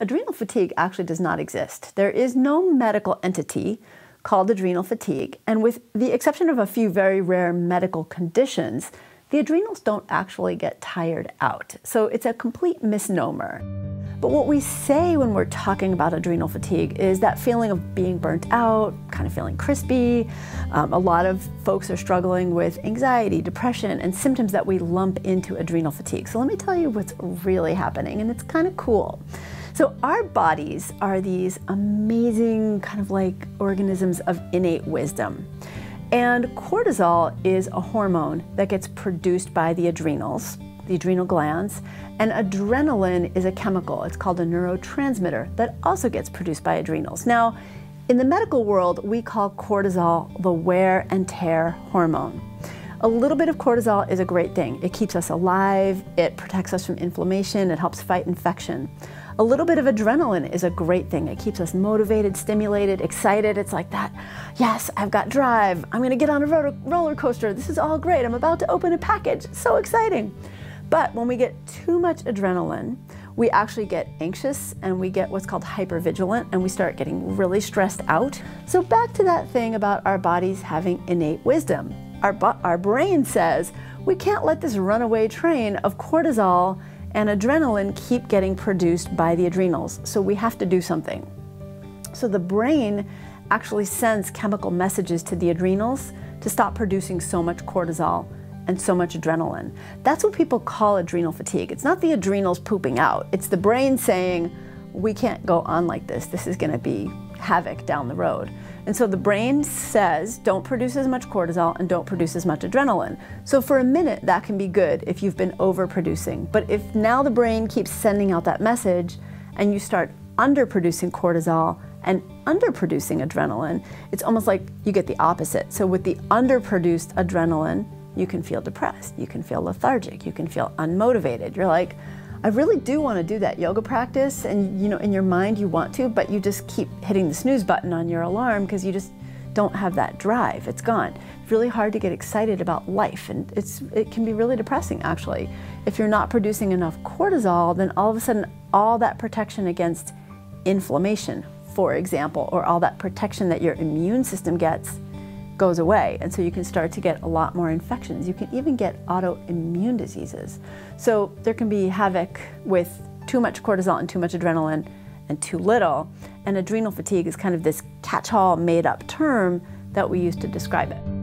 Adrenal fatigue actually does not exist. There is no medical entity called adrenal fatigue, and with the exception of a few very rare medical conditions, the adrenals don't actually get tired out. So it's a complete misnomer. But what we say when we're talking about adrenal fatigue is that feeling of being burnt out, kind of feeling crispy. A lot of folks are struggling with anxiety, depression, and symptoms that we lump into adrenal fatigue. So let me tell you what's really happening, and it's kind of cool. So our bodies are these amazing kind of like organisms of innate wisdom. And cortisol is a hormone that gets produced by the adrenals, the adrenal glands, and adrenaline is a chemical. It's called a neurotransmitter that also gets produced by adrenals. Now, in the medical world, we call cortisol the wear and tear hormone. A little bit of cortisol is a great thing. It keeps us alive, it protects us from inflammation, it helps fight infection. A little bit of adrenaline is a great thing. It keeps us motivated, stimulated, excited. It's like that, yes, I've got drive. I'm gonna get on a roller coaster. This is all great. I'm about to open a package, so exciting. But when we get too much adrenaline, we actually get anxious and we get what's called hypervigilant and we start getting really stressed out. So back to that thing about our bodies having innate wisdom. Our brain says, we can't let this runaway train of cortisol and adrenaline keep getting produced by the adrenals, so we have to do something. So the brain actually sends chemical messages to the adrenals to stop producing so much cortisol and so much adrenaline. That's what people call adrenal fatigue. It's not the adrenals pooping out, it's the brain saying, we can't go on like this, this is gonna be havoc down the road. And so the brain says, don't produce as much cortisol and don't produce as much adrenaline. So for a minute, that can be good if you've been overproducing. But if now the brain keeps sending out that message and you start underproducing cortisol and underproducing adrenaline, it's almost like you get the opposite. So with the underproduced adrenaline, you can feel depressed, you can feel lethargic, you can feel unmotivated. You're like, I really do want to do that yoga practice, and you know, in your mind you want to, but you just keep hitting the snooze button on your alarm because you just don't have that drive. It's gone. It's really hard to get excited about life, and it can be really depressing actually. If you're not producing enough cortisol, then all of a sudden all that protection against inflammation, for example, or all that protection that your immune system gets goes away, and so you can start to get a lot more infections. You can even get autoimmune diseases. So there can be havoc with too much cortisol and too much adrenaline and too little, and adrenal fatigue is kind of this catch-all made-up term that we use to describe it.